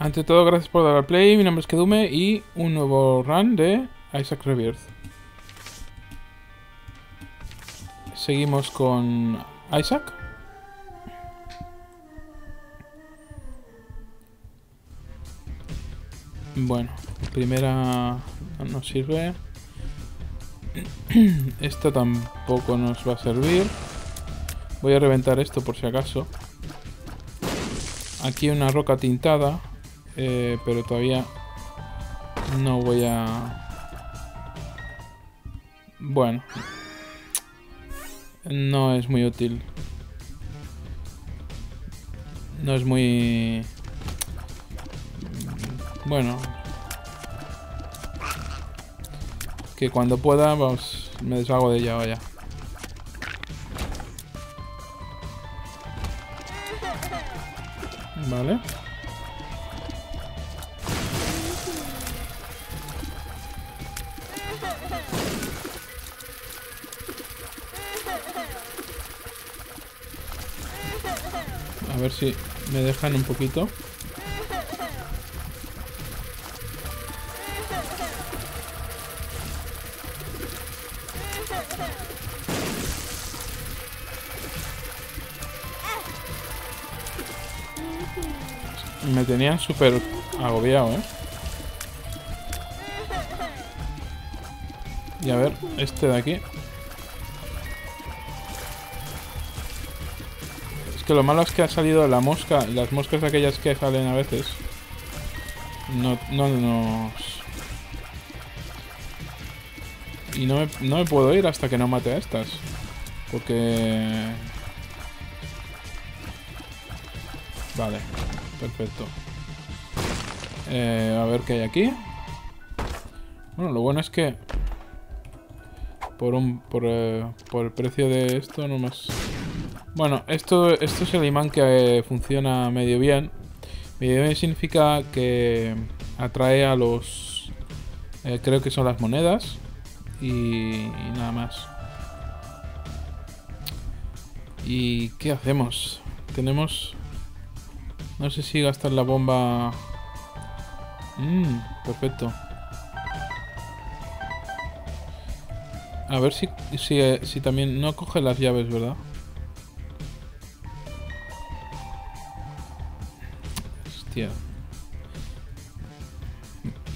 Ante todo, gracias por dar al play. Mi nombre es Kedume y un nuevo run de Isaac Rebirth. Seguimos con Isaac. Bueno, primera no nos sirve. Esta tampoco nos va a servir. Voy a reventar esto por si acaso. Aquí una roca tintada. Pero todavía no voy a... Bueno. No es muy útil. No es muy... Bueno. Que cuando pueda, vamos, me deshago de ella, vaya. Vale. A ver si me dejan un poquito. Me tenían súper agobiado, ¿eh? Y a ver, este de aquí. Que lo malo es que ha salido la mosca, las moscas aquellas que salen a veces no me puedo ir hasta que no mate a estas, porque... Vale, perfecto. A ver qué hay aquí. Bueno, lo bueno es que por el precio de esto no más. Bueno, esto es el imán que funciona medio bien. Medio bien significa que atrae a los... creo que son las monedas. Y nada más. ¿Y qué hacemos? Tenemos... No sé si gastar la bomba... Perfecto. A ver si también... No coge las llaves, ¿verdad?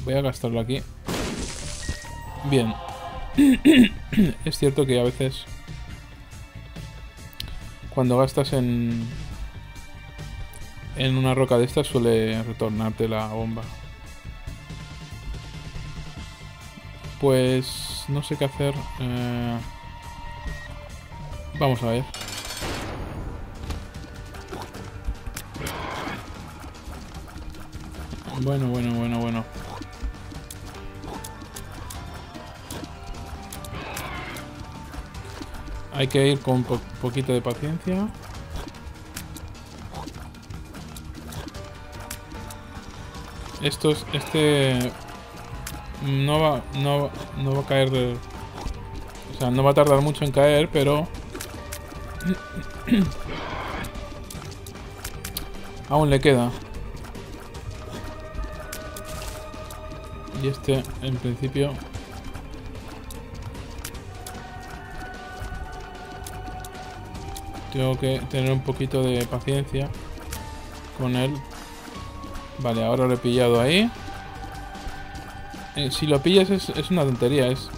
Voy a gastarlo aquí. Bien. Es cierto que a veces cuando gastas en una roca de estas suele retornarte la bomba. Pues no sé qué hacer. Vamos a ver. Bueno. Hay que ir con poquito de paciencia. Este no va a caer de... O sea, no va a tardar mucho en caer, pero... Aún le queda. Y este, en principio... Tengo que tener un poquito de paciencia con él. Vale, ahora lo he pillado ahí. Si lo pillas es una tontería, es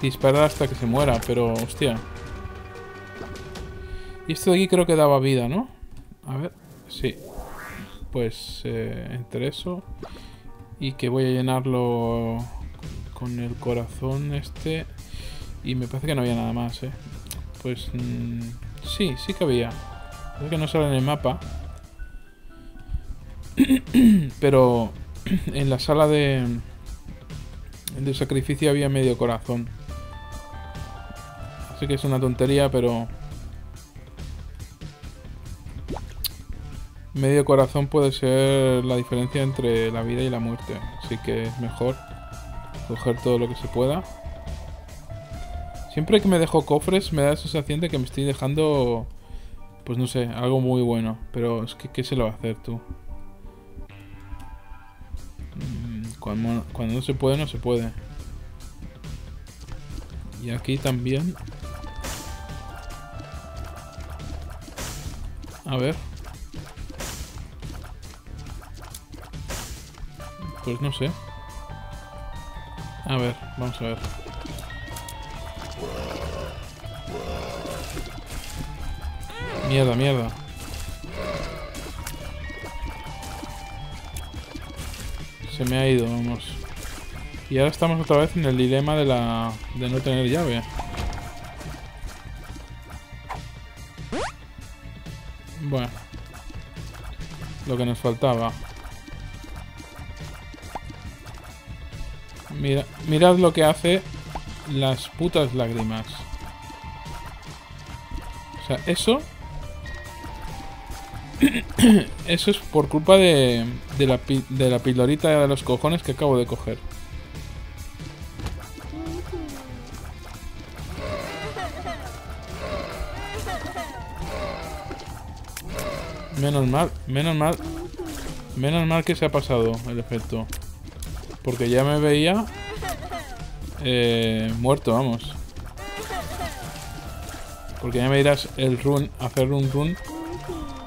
disparar hasta que se muera, pero hostia. Y esto de aquí creo que daba vida, ¿no? A ver, sí. Pues entre eso... Y que voy a llenarlo con el corazón este. Y me parece que no había nada más, ¿eh? Pues sí que había. Creo que no sale en el mapa. Pero en la sala de sacrificio había medio corazón. Así que es una tontería, pero... Medio corazón puede ser la diferencia entre la vida y la muerte. Así que es mejor coger todo lo que se pueda. Siempre que me dejo cofres me da la sensación de que me estoy dejando... Pues no sé, algo muy bueno. Pero es que ¿qué se lo va a hacer tú? Cuando no se puede, no se puede. Y aquí también. A ver. Pues no sé. A ver, vamos a ver. Mierda, mierda. Se me ha ido, vamos. Y ahora estamos otra vez en el dilema de la... de no tener llave. Bueno. Lo que nos faltaba. Mira, mirad lo que hace las putas lágrimas. O sea, eso... eso es por culpa de la pildorita de los cojones que acabo de coger. Menos mal que se ha pasado el efecto. Porque ya me veía muerto, vamos. Porque ya me dirás el run, hacer un run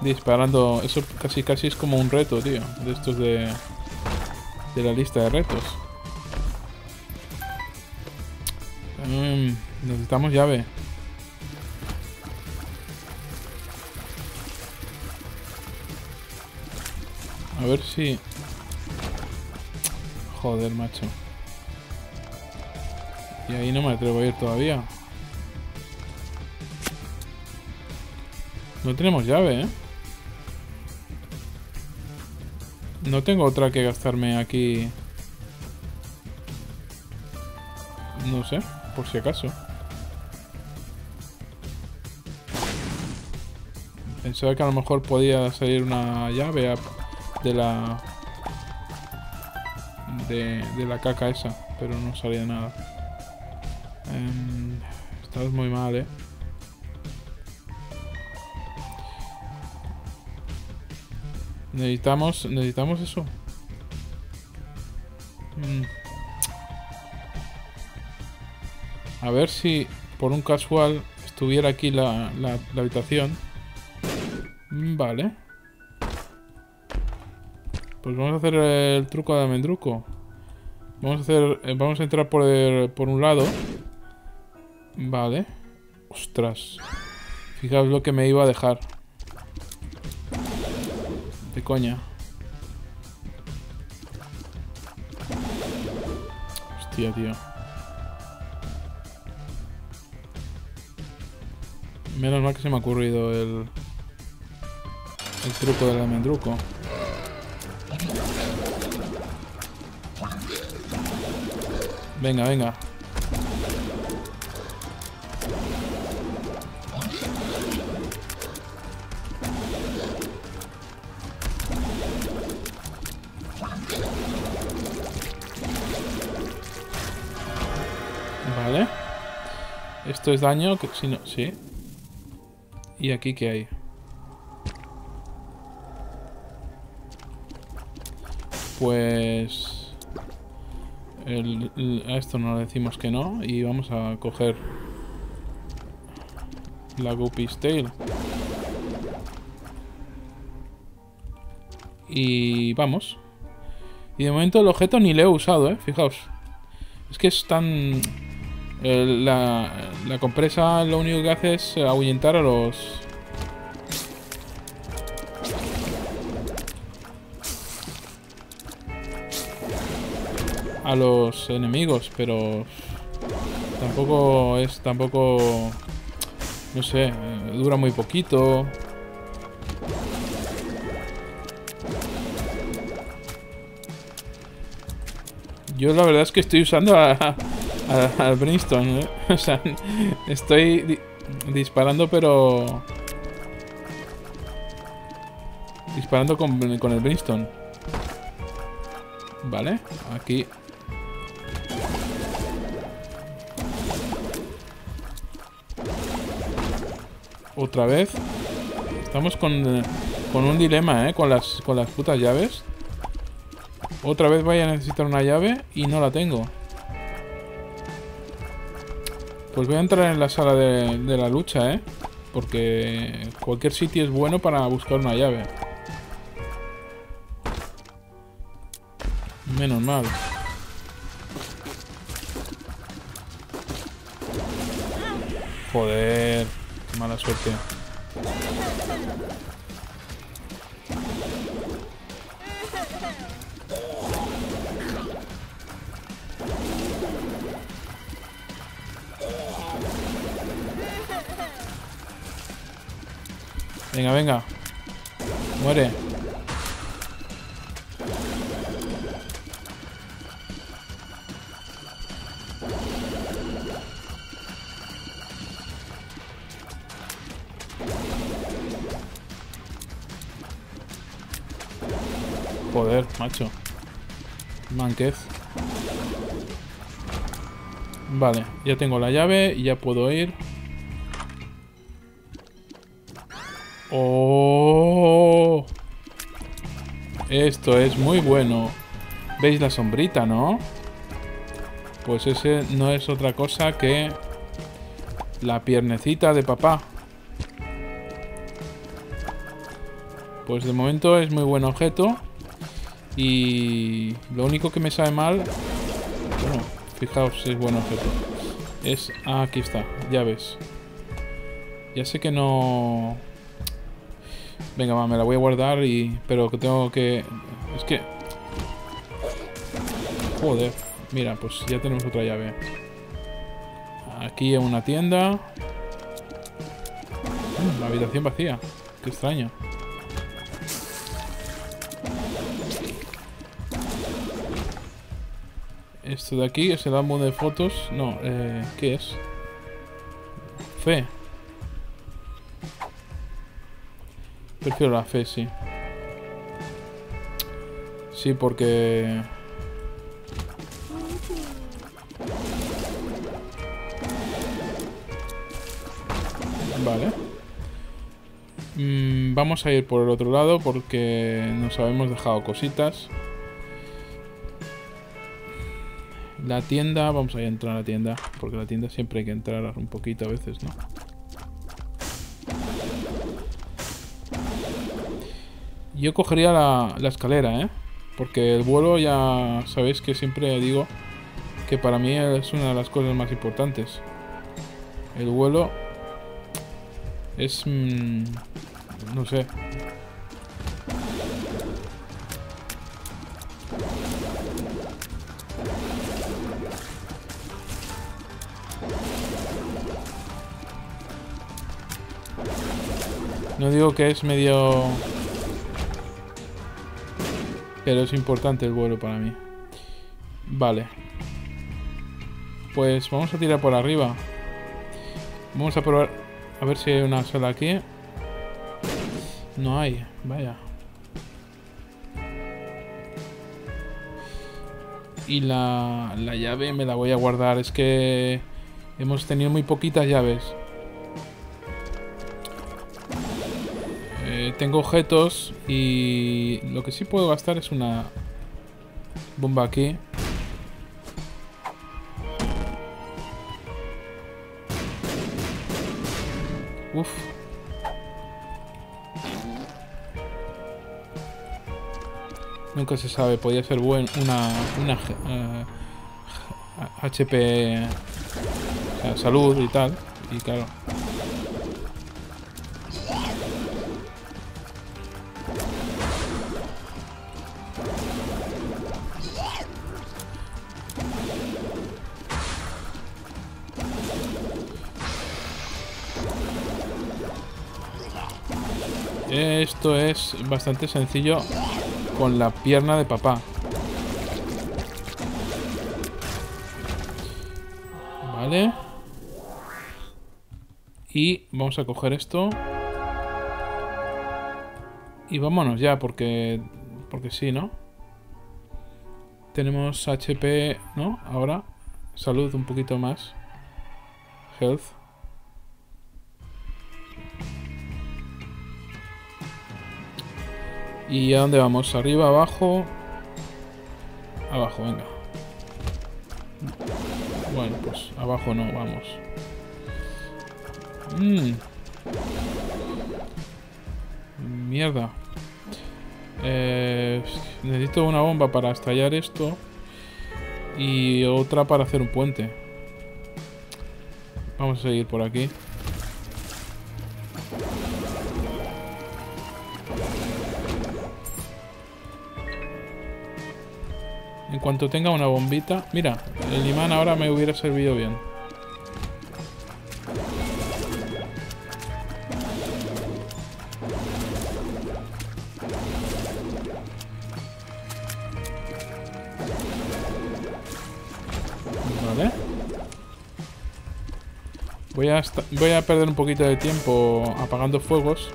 disparando. Eso casi es como un reto, tío. De estos de la lista de retos. Necesitamos llave. A ver si... Joder, macho. Y ahí no me atrevo a ir todavía. No tenemos llave, ¿eh? No tengo otra que gastarme aquí. No sé, por si acaso. Pensaba que a lo mejor podía salir una llave de la... de la caca esa, pero no salía nada. Estamos muy mal, ¿eh? Necesitamos eso. A ver si por un casual estuviera aquí la habitación. Vale. Pues vamos a hacer el truco de almendruco. Vamos a entrar por un lado. Vale. Ostras. Fijaos lo que me iba a dejar. De coña. Hostia, tío. Menos mal que se me ha ocurrido el truco del almendruco. Venga, venga. Vale. Esto es daño que si no... Sí. ¿Y aquí qué hay? Pues... a esto no le decimos que no. Y vamos a coger la Guppy's Tail. Y vamos. Y de momento el objeto ni le he usado, fijaos. Es que es tan... La compresa lo único que hace es ahuyentar a los... a los enemigos, pero tampoco es... no sé, dura muy poquito. Yo la verdad es que estoy usando al Brimstone, ¿eh? O sea, estoy disparando, pero... disparando con el Brimstone. Vale, aquí... otra vez. Estamos con un dilema, ¿eh? Con las putas llaves. Otra vez voy a necesitar una llave y no la tengo. Pues voy a entrar en la sala de la lucha, ¿eh? Porque cualquier sitio es bueno para buscar una llave. Menos mal. Joder, qué mala suerte. Venga, venga. Muere. Joder, macho. Manquez. Vale, ya tengo la llave y ya puedo ir. ¡Oh! Esto es muy bueno. ¿Veis la sombrita, no? Pues ese no es otra cosa que la piernecita de papá. Pues de momento es muy buen objeto. Y lo único que me sabe mal... Bueno, fijaos si es buen objeto. Es... Ah, aquí está. Llaves. Ya sé que no... Venga, va, me la voy a guardar y... Pero que tengo que... Es que... Joder. Mira, pues ya tenemos otra llave. Aquí en una tienda. La habitación vacía. Qué extraño. Esto de aquí es el álbum de fotos. No, ¿qué es? Fe. Prefiero la fe, sí. Sí, porque... Vale. Vamos a ir por el otro lado porque nos habíamos dejado cositas. La tienda... Vamos a entrar a la tienda. Porque la tienda siempre hay que entrar un poquito a veces, ¿no? Yo cogería la escalera, ¿eh? Porque el vuelo ya sabéis que siempre digo que para mí es una de las cosas más importantes. El vuelo es... no sé. No digo que es medio... Pero es importante el vuelo para mí. Vale. Pues vamos a tirar por arriba. Vamos a probar... A ver si hay una sala aquí. No hay. Vaya. Y la llave me la voy a guardar. Es que... Hemos tenido muy poquitas llaves. Tengo objetos y lo que sí puedo gastar es una bomba aquí. Uf. Nunca se sabe, podría ser una HP, o sea, salud y tal. Y claro. Esto es bastante sencillo con la pierna de papá. Vale. Y vamos a coger esto. Y vámonos ya, porque sí, ¿no? Tenemos HP, ¿no? Ahora. Salud un poquito más. Health. ¿Y a dónde vamos? ¿Arriba, abajo? abajo, venga. Bueno, pues abajo no, vamos. Mierda. Necesito una bomba para estallar esto. Y otra para hacer un puente. Vamos a seguir por aquí. En cuanto tenga una bombita... Mira, el imán ahora me hubiera servido bien. Vale. Voy a perder un poquito de tiempo apagando fuegos.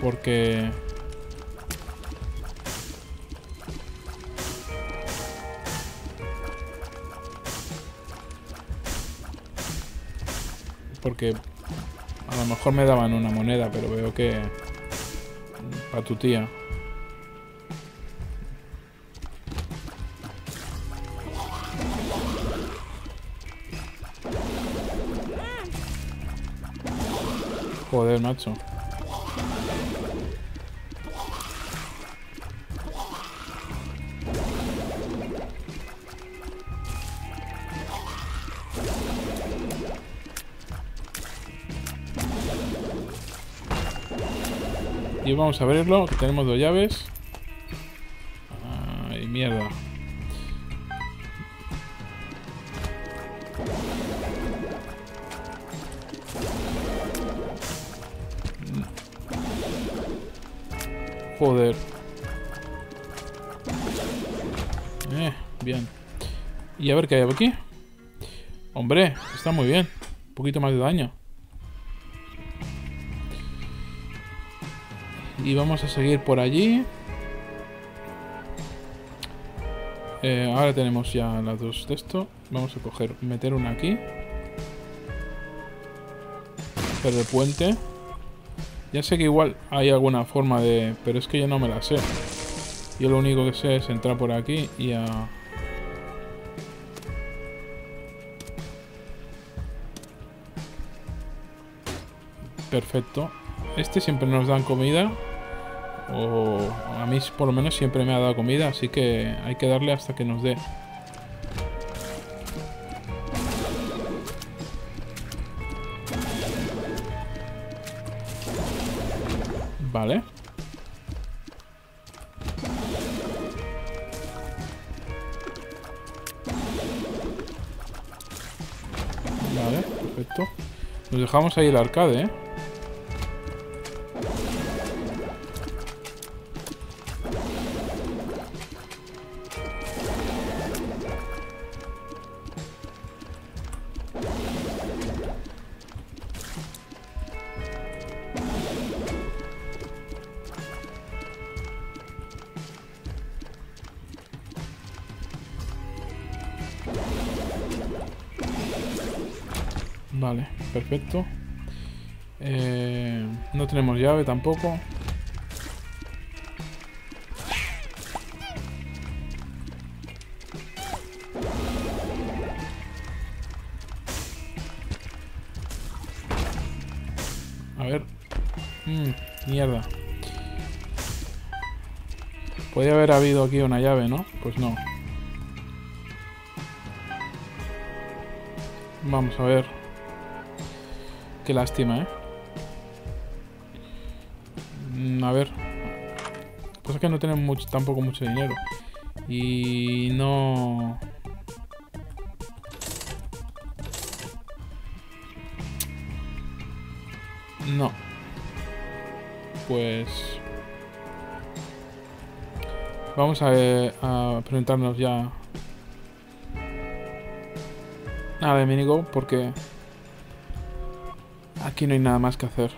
Porque... a lo mejor me daban una moneda, pero veo que... Pa' tu tía. Joder, macho. Y vamos a abrirlo, tenemos dos llaves. Ay, mierda. Joder. Bien. Y a ver qué hay aquí. Hombre, está muy bien. Un poquito más de daño. Y vamos a seguir por allí. Ahora tenemos ya las dos de esto. Vamos a coger, meter una aquí. Hacer el puente. Ya sé que igual hay alguna forma de... Pero es que yo no me la sé. Yo lo único que sé es entrar por aquí y a... Perfecto. Este siempre nos dan comida. O a mí por lo menos siempre me ha dado comida, así que hay que darle hasta que nos dé. Vale. Vale, perfecto. Nos dejamos ahí el arcade, ¿eh? Vale, perfecto. No tenemos llave tampoco. A ver. Mierda. Podría haber habido aquí una llave, ¿no? Pues no. Vamos a ver. Qué lástima, ¿eh? A ver. Pues es que no tenemos mucho, tampoco mucho dinero. Y no... No. Pues... Vamos a presentarnos ya... Nada de MiniGo porque... Aquí no hay nada más que hacer.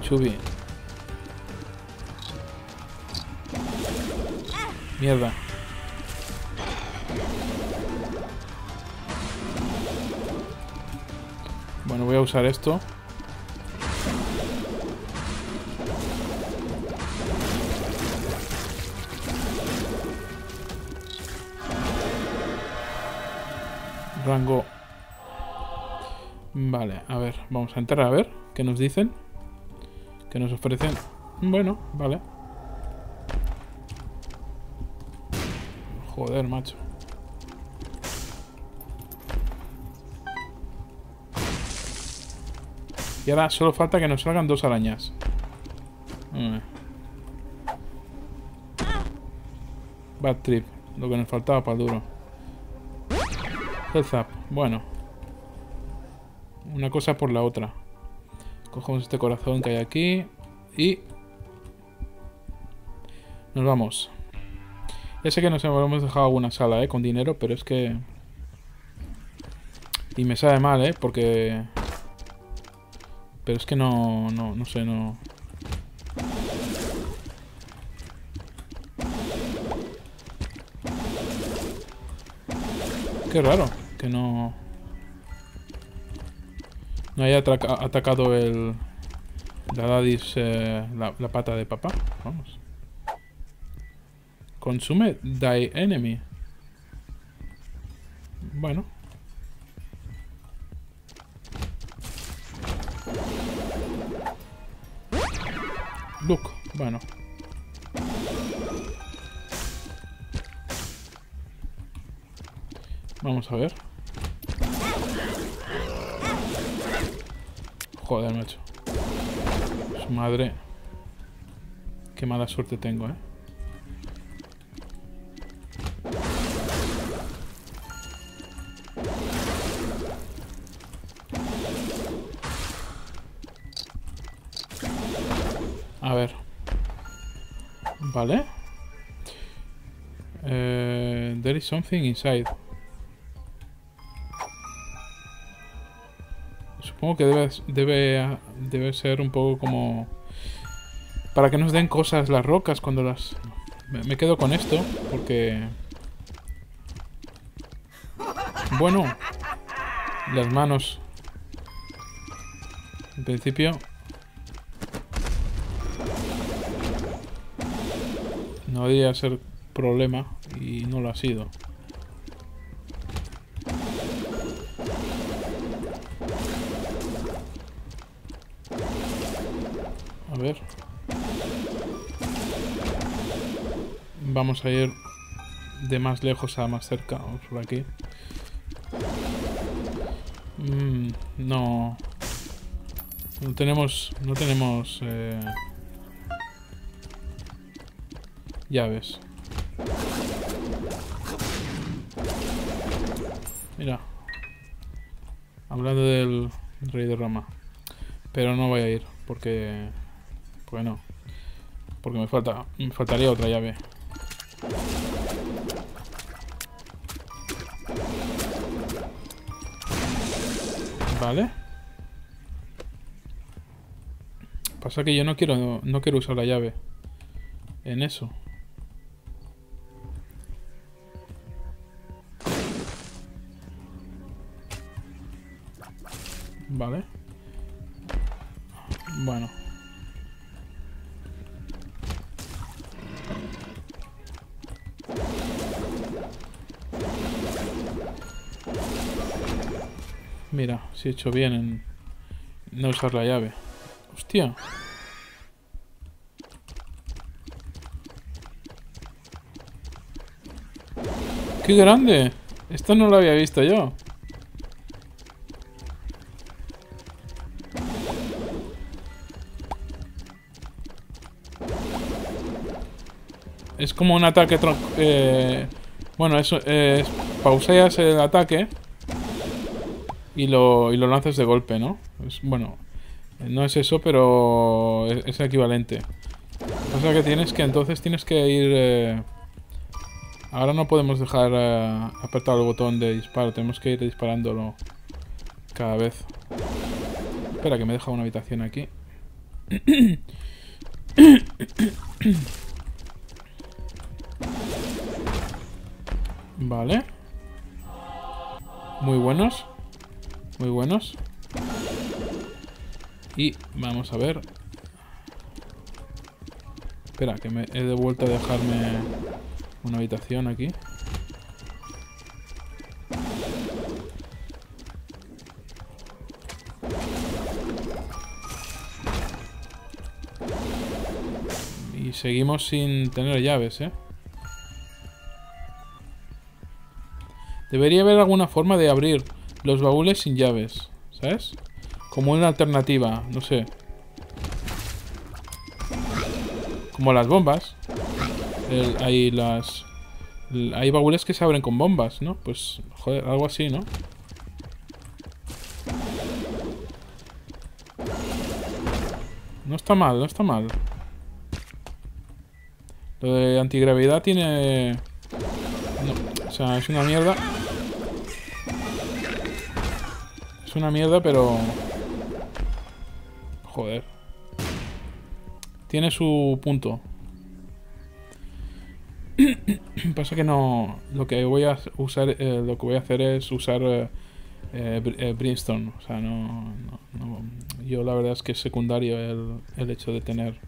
Chubi. Mierda. Bueno, voy a usar esto. rango. Vale, a ver, vamos a entrar a ver qué nos dicen, qué nos ofrecen. Bueno, vale. Joder, macho. Y ahora solo falta que nos salgan dos arañas. Bad trip. Lo que nos faltaba para el duro. Head Zap. Bueno. Una cosa por la otra. Cogemos este corazón que hay aquí. Y... nos vamos. Ya sé que nos hemos dejado una sala, con dinero. Pero es que... y me sabe mal, porque... pero es que no sé. Qué raro que no haya atacado el... la Dadis, la pata de papá. Vamos. Consume thy enemy. Bueno. Look, bueno. Vamos a ver. Joder, macho. Su madre. Qué mala suerte tengo, A ver. Vale. There is something inside. Supongo que debe ser un poco como... para que nos den cosas las rocas cuando las... me quedo con esto porque... bueno. Las manos. En principio... no debería ser problema y no lo ha sido. A ver. Vamos a ir de más lejos a más cerca. Vamos por aquí. No. No tenemos... llaves. Mira. Hablando del rey de Roma. Pero no voy a ir porque... bueno. Porque me faltaría otra llave. Vale. Pasa que yo no quiero usar la llave. En eso. Vale. Bueno. Mira, si he hecho bien en no usar la llave. Hostia. ¡Qué grande! Esto no lo había visto yo. Es como un ataque... bueno, eso es... pauseas el ataque y lo lanzas de golpe, ¿no? Bueno, no es eso, pero es equivalente. O sea que entonces tienes que ir... ahora no podemos dejar apretado el botón de disparo. Tenemos que ir disparándolo cada vez. Espera, que me deja una habitación aquí. Vale. Muy buenos. Muy buenos. Y vamos a ver. Espera, que me he devuelto a dejarme una habitación aquí. Y seguimos sin tener llaves, ¿eh? Debería haber alguna forma de abrir los baúles sin llaves, ¿sabes? Como una alternativa, no sé. Como las bombas. Hay baúles que se abren con bombas, ¿no? Pues, joder, algo así, ¿no? No está mal, no está mal. Lo de antigravedad tiene... No, o sea, es una mierda. Es una mierda, pero... Joder. Tiene su punto. Pasa que no... Lo que voy a usar... lo que voy a hacer es usar... Brimstone. O sea, no... Yo la verdad es que es secundario el hecho de tener...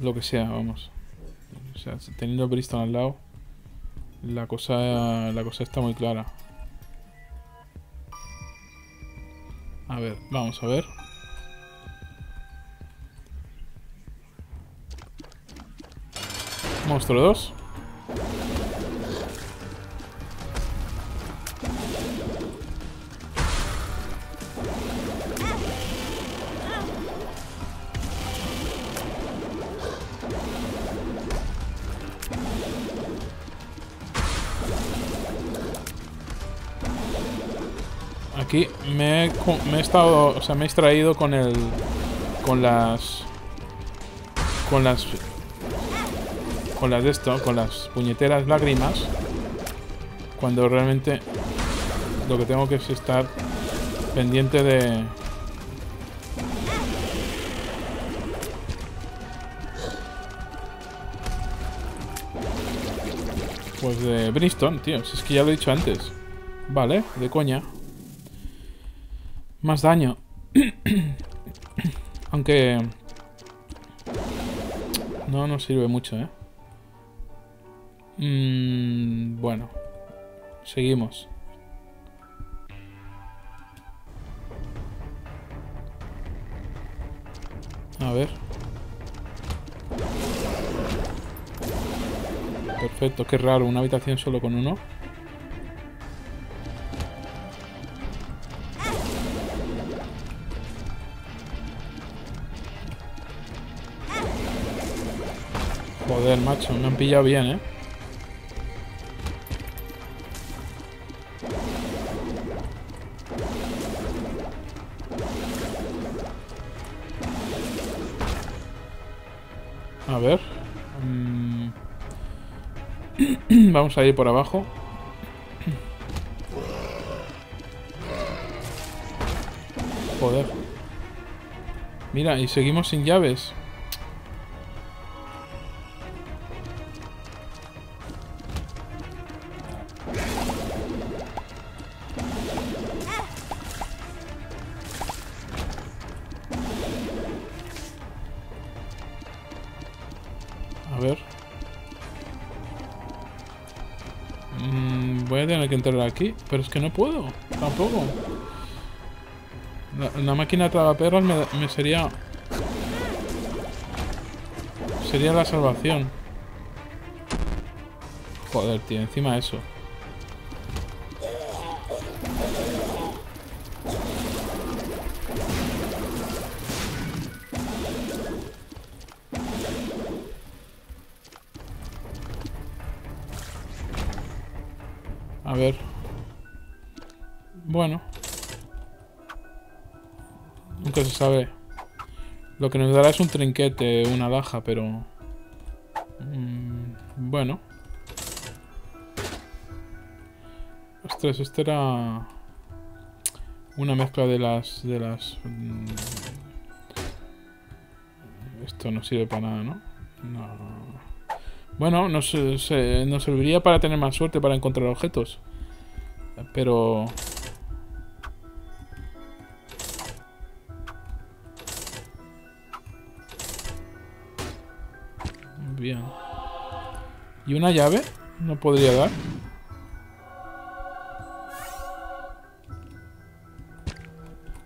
Lo que sea, vamos. O sea, teniendo Brimstone al lado... La cosa está muy clara. A ver, vamos a ver. Monstruo 2. Aquí me he estado, o sea, me he extraído con el con las puñeteras lágrimas, cuando realmente lo que tengo que es estar pendiente de... Pues de Brimstone, tío, si es que ya lo he dicho antes. Vale, de coña. Más daño. Aunque... No nos sirve mucho, ¿eh? Bueno. Seguimos. A ver. Perfecto, qué raro. Una habitación solo con uno. Joder, macho, me han pillado bien, ¿eh? A ver... Vamos a ir por abajo. Joder. Mira, y seguimos sin llaves. Aquí, pero es que no puedo, tampoco. La máquina tragaperras me sería la salvación. Joder, tío, encima eso. A ver. Bueno, nunca se sabe. Lo que nos dará es un trinquete, una alhaja, pero... bueno. Ostras, esto era... Una mezcla de las... Esto no sirve para nada, ¿no? No. Bueno, nos serviría para tener más suerte para encontrar objetos. Pero... Bien. ¿Y una llave? No podría dar.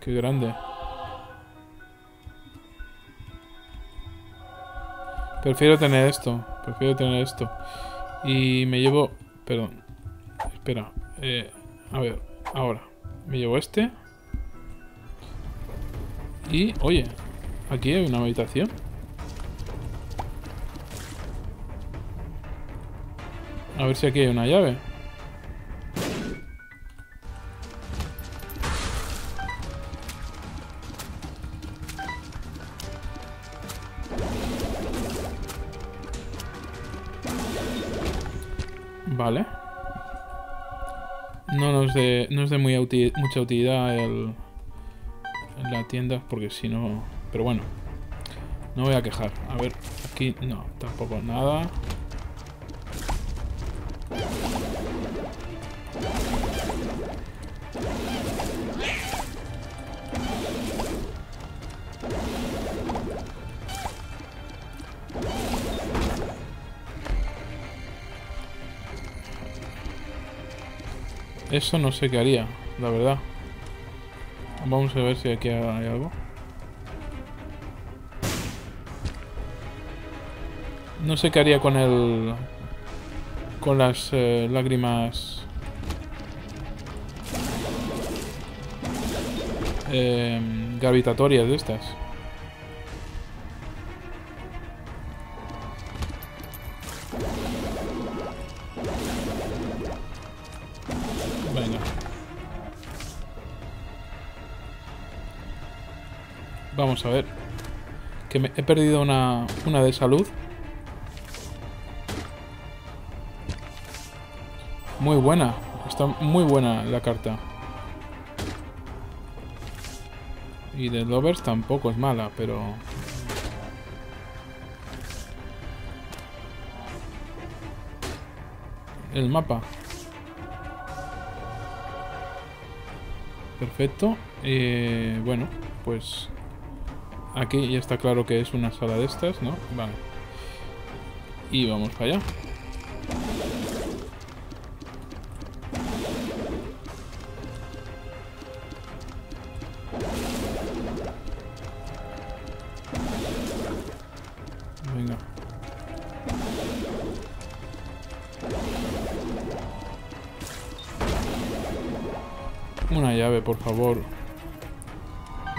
Qué grande. Prefiero tener esto. Prefiero tener esto. Y me llevo... Perdón. Espera. A ver. Ahora. Me llevo este. Y... Oye. Aquí hay una habitación. A ver si aquí hay una llave. Vale. No es de mucha utilidad la tienda, porque si no... Pero bueno. No voy a quejar. A ver, aquí no, tampoco nada. Eso no sé qué haría, la verdad. Vamos a ver si aquí hay algo. No sé qué haría con las lágrimas... gravitatorias de estas. Venga. Vamos a ver. Que me he perdido una de salud. Muy buena. Está muy buena la carta. Y The Lovers tampoco es mala, pero... El mapa. Perfecto. Bueno, pues... Aquí ya está claro que es una sala de estas, ¿no? Vale. Y vamos para allá. Una llave, por favor.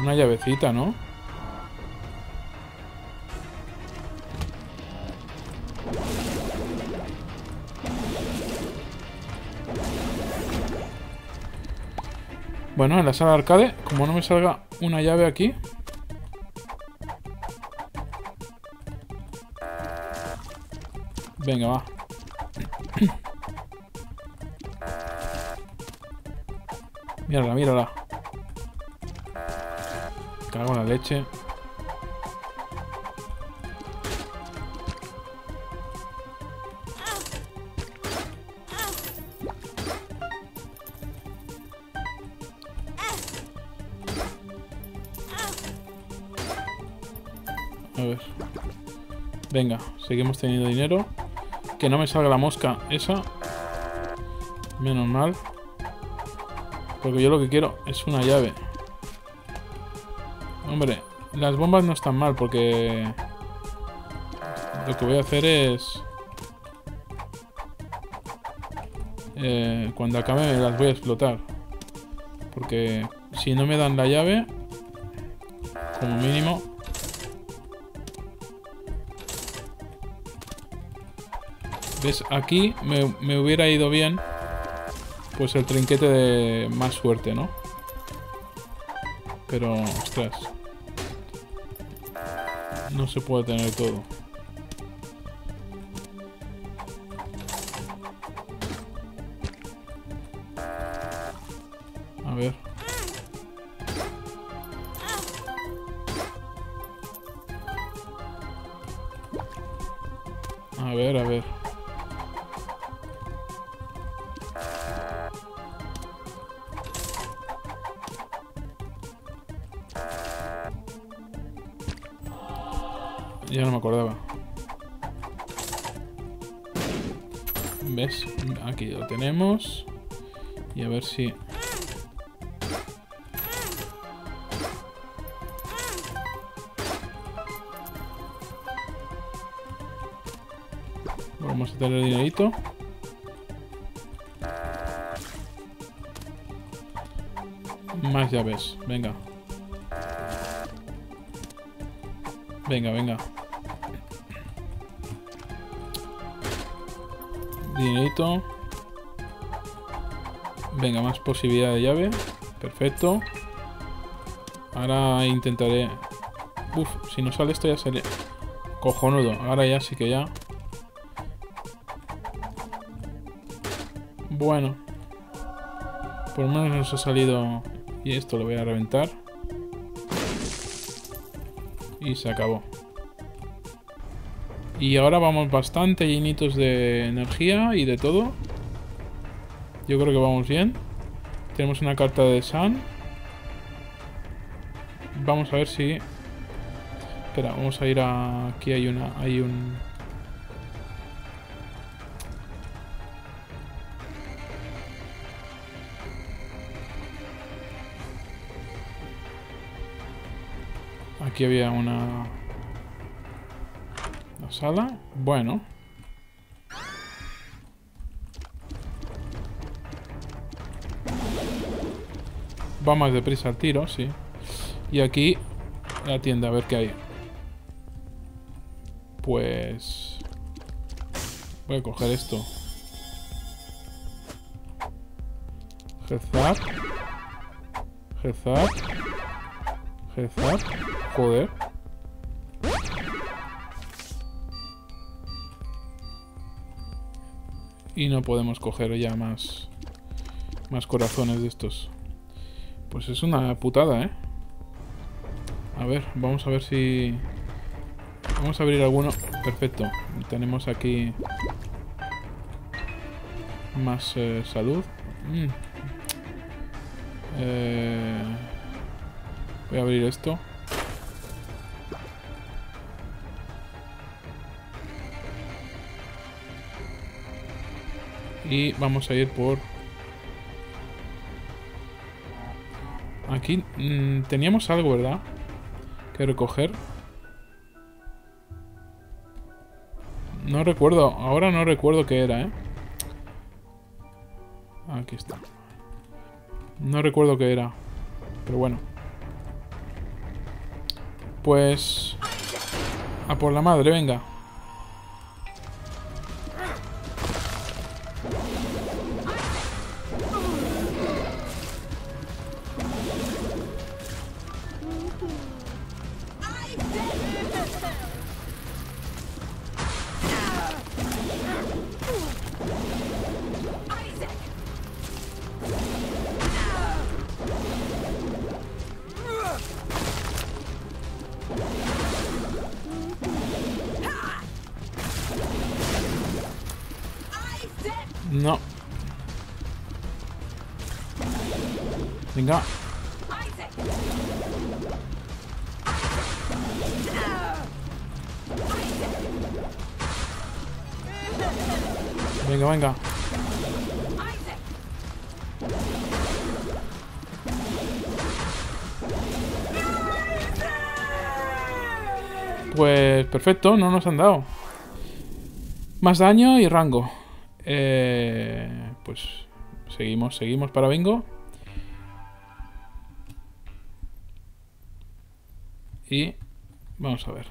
Una llavecita, ¿no? Bueno, en la sala de arcade, como no me salga una llave aquí... Venga, va. Mírala, mírala. Cago en la leche. A ver. Venga, seguimos teniendo dinero. Que no me salga la mosca esa. Menos mal. Porque yo lo que quiero es una llave. Hombre, las bombas no están mal porque... Lo que voy a hacer es... cuando acabe las voy a explotar. Porque si no me dan la llave... Como mínimo... ¿Ves? Aquí me hubiera ido bien... Pues el trinquete de más suerte, ¿no? Pero, ostras. No se puede tener todo. A ver. A ver, a ver. Ya no me acordaba. ¿Ves? Aquí lo tenemos. Y a ver si... Vamos a tener dinerito. Más llaves, venga. Venga, venga. Dinerito. Venga, más posibilidad de llave. Perfecto. Ahora intentaré... Uf, si no sale esto ya sale cojonudo. Ahora ya sí que ya. Bueno. Por lo menos nos ha salido... Y esto lo voy a reventar. Y se acabó. Y ahora vamos bastante llenitos de energía y de todo. Yo creo que vamos bien. Tenemos una carta de Sun. Vamos a ver si... Espera, vamos a ir a... Aquí hay una... Hay un... Aquí había una sala. Bueno. Va más deprisa al tiro, sí. Y aquí la tienda, a ver qué hay. Pues... Voy a coger esto. Head Zap. Head Zap. Head Zap. Joder. Y no podemos coger ya más corazones de estos. Pues es una putada, ¿eh? A ver, vamos a ver si... Vamos a abrir alguno. Perfecto. Tenemos aquí... Más salud. Voy a abrir esto. Y vamos a ir por... Aquí teníamos algo, ¿verdad? Que recoger. No recuerdo. Ahora no recuerdo qué era, ¿eh? Aquí está. No recuerdo qué era. Pero bueno. Pues... A por la madre, venga. No. Venga. Venga, venga. Pues perfecto, no nos han dado. Más daño y rango. Pues seguimos para bingo. Y vamos a ver.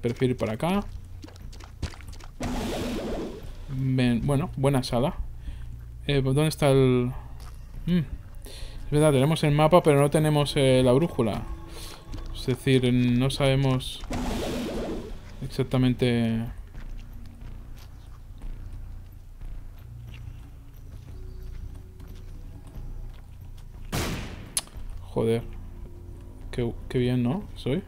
Prefiero ir para acá. Bueno, buena sala. ¿Dónde está el...? Es verdad, tenemos el mapa, pero no tenemos la brújula. Es decir, no sabemos exactamente... Joder, qué bien, ¿no? Soy.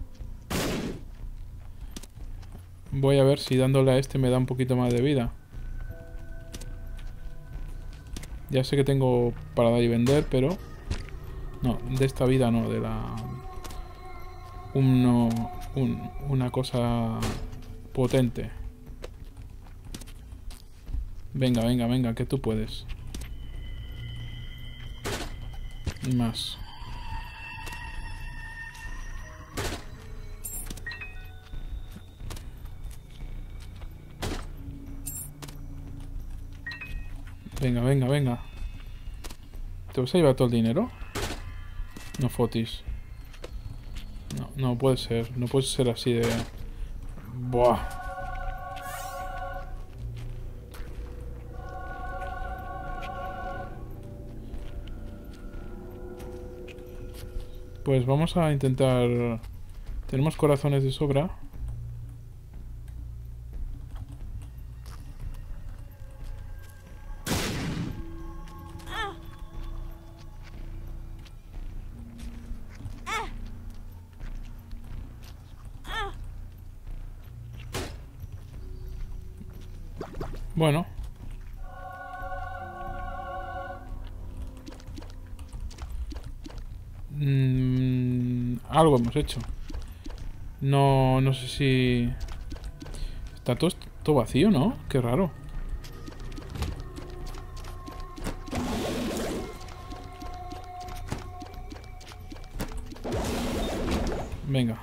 Voy a ver si dándole a este me da un poquito más de vida. Ya sé que tengo para dar y vender, pero... No, de esta vida no, de la... Una cosa potente. Venga, venga, venga, que tú puedes. Más. Venga, venga, venga. ¿Te vas a llevar todo el dinero? No fotis. No, no puede ser. No puede ser así de... Buah. Pues vamos a intentar... Tenemos corazones de sobra. Bueno. Algo hemos hecho. No, no sé si... Está todo vacío, ¿no? Qué raro. Venga.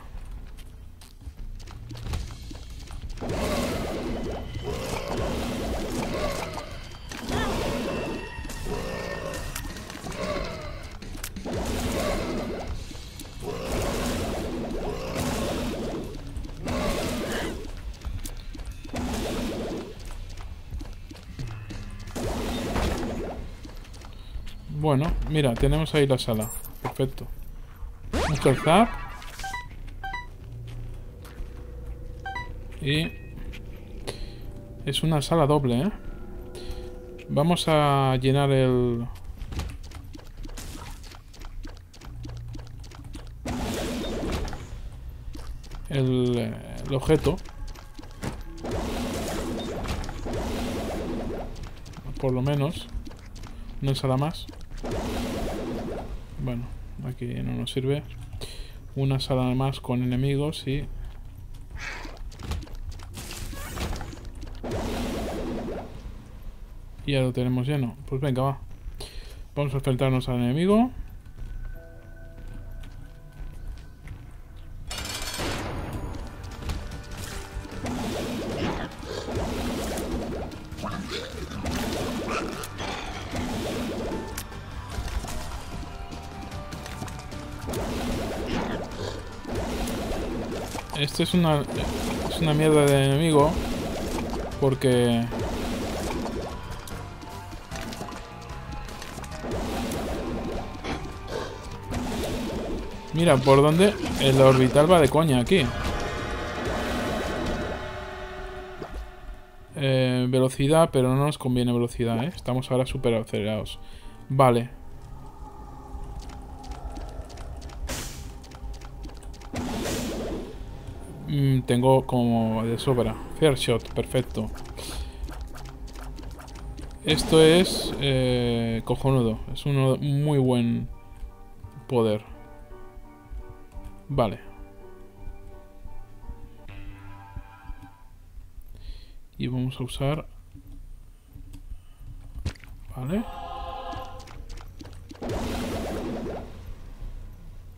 Bueno, mira, tenemos ahí la sala. Perfecto. Un Head Zap. Y... Es una sala doble, ¿eh? Vamos a llenar el... El objeto. Por lo menos. Una sala más. Bueno, aquí no nos sirve. Una sala más con enemigos y... Y ya lo tenemos lleno. Pues venga, va. Vamos a enfrentarnos al enemigo. Este es una mierda de enemigo porque... Mira, por donde el orbital va de coña aquí. Velocidad, pero no nos conviene velocidad, ¿eh? Estamos ahora súper acelerados. Vale. Tengo como de sobra. Fair shot, perfecto. Esto es cojonudo. Es un muy buen poder. Vale. Y vamos a usar... Vale.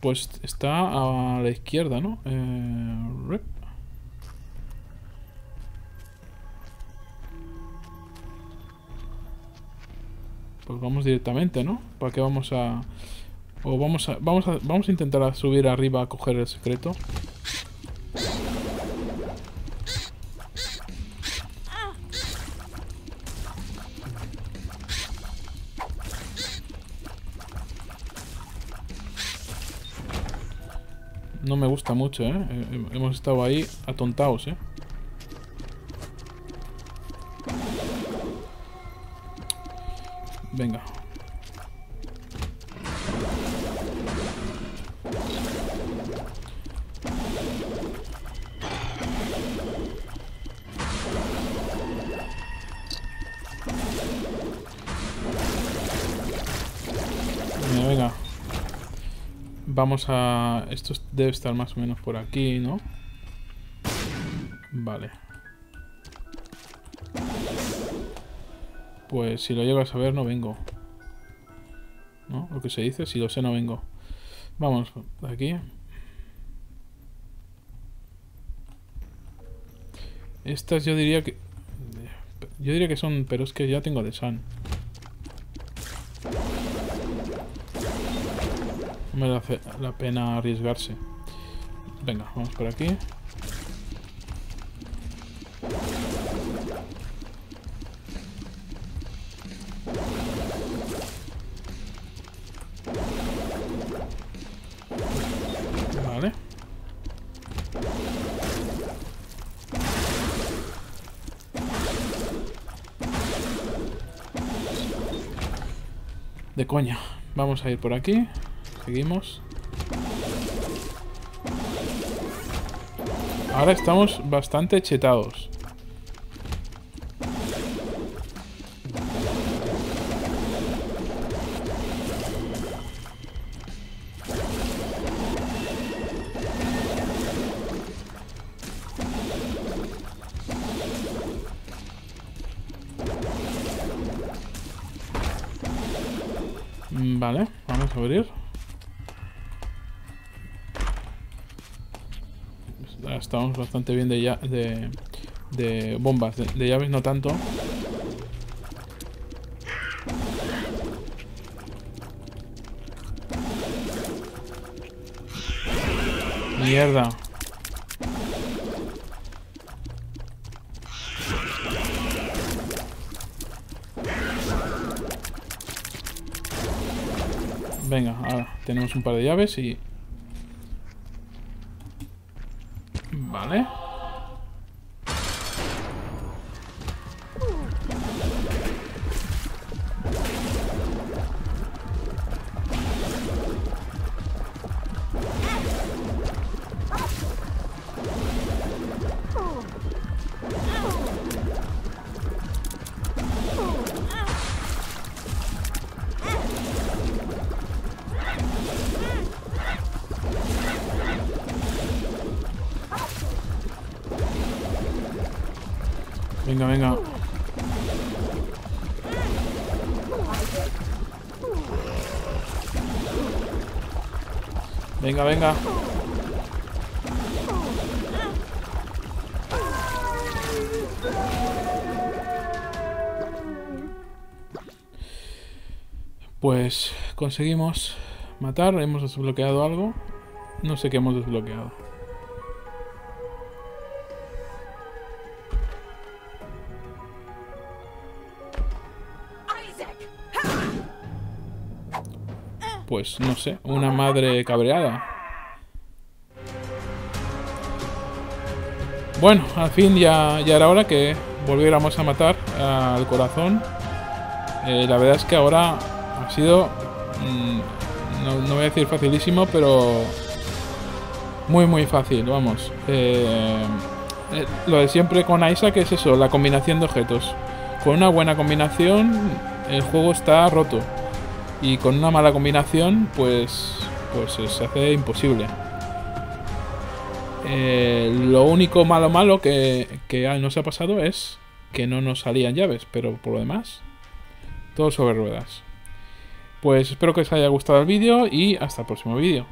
Pues está a la izquierda, ¿no? Rip. Pues vamos directamente, ¿no? ¿Para qué vamos a...? O vamos a intentar subir arriba a coger el secreto. No me gusta mucho, ¿eh? Hemos estado ahí atontados, ¿eh? Venga. Venga, venga. Vamos a... Esto debe estar más o menos por aquí, ¿no? Vale. Pues si lo llego a saber no vengo. ¿No? Lo que se dice, si lo sé no vengo. Vamos, aquí. Estas yo diría que... Yo diría que son... Pero es que ya tengo de Sun. merece la pena arriesgarse. Venga, vamos por aquí. Vale. De coña. Vamos a ir por aquí. Seguimos. Ahora estamos bastante chetados. Vale, vamos a abrir. Estamos bastante bien de bombas, de llaves no tanto. Mierda. Venga, ahora tenemos un par de llaves y... Vale. Venga, venga. Venga, venga. Pues conseguimos matar, hemos desbloqueado algo. No sé qué hemos desbloqueado. Pues no sé, una madre cabreada. Bueno, al fin ya era hora que volviéramos a matar al corazón. La verdad es que ahora ha sido, no voy a decir facilísimo, pero muy muy fácil, vamos. Lo de siempre con Isaac es eso, la combinación de objetos. Con una buena combinación el juego está roto. Y con una mala combinación, pues se hace imposible. Lo único malo que nos ha pasado es que no nos salían llaves, pero por lo demás, todo sobre ruedas. Pues espero que os haya gustado el vídeo y hasta el próximo vídeo.